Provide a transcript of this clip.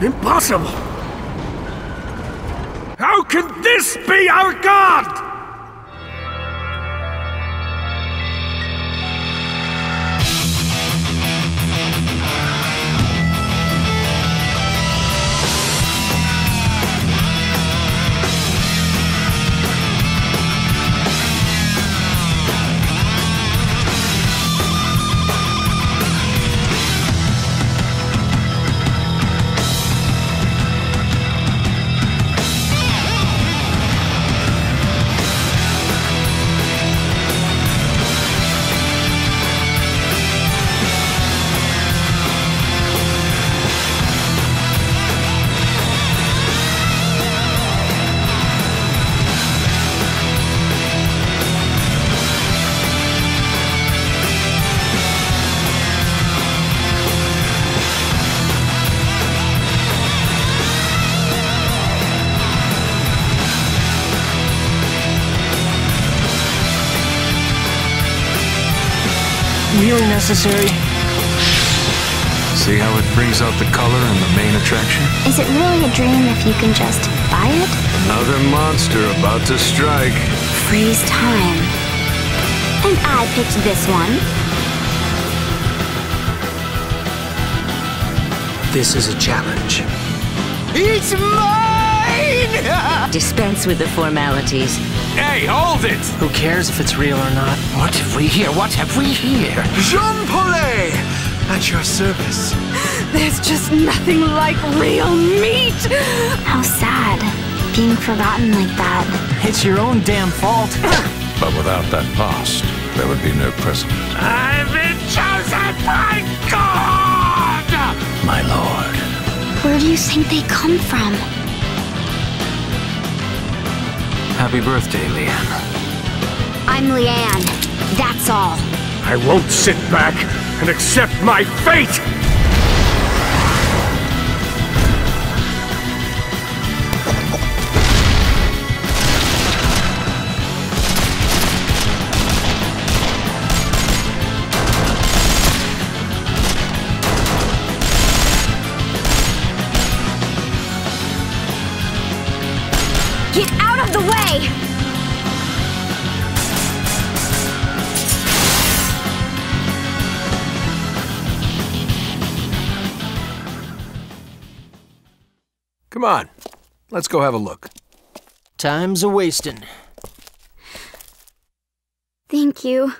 Impossible! How can this be our God?! You're necessary. See how it brings out the color in the main attraction? Is it really a dream if you can just buy it? Another monster about to strike. Freeze time. And I picked this one. This is a challenge. It's mine! Dispense with the formalities. Hey, hold it! Who cares if it's real or not? What have we here? What have we here? Jean Paulet! At your service. There's just nothing like real meat! How sad, being forgotten like that. It's your own damn fault. But without that past, there would be no present. I've been chosen by God! My lord. Where do you think they come from? Happy birthday, Leanne. I'm Leanne. That's all. I won't sit back and accept my fate! Get out of the way! Come on, let's go have a look. Time's a-wastin'. Thank you.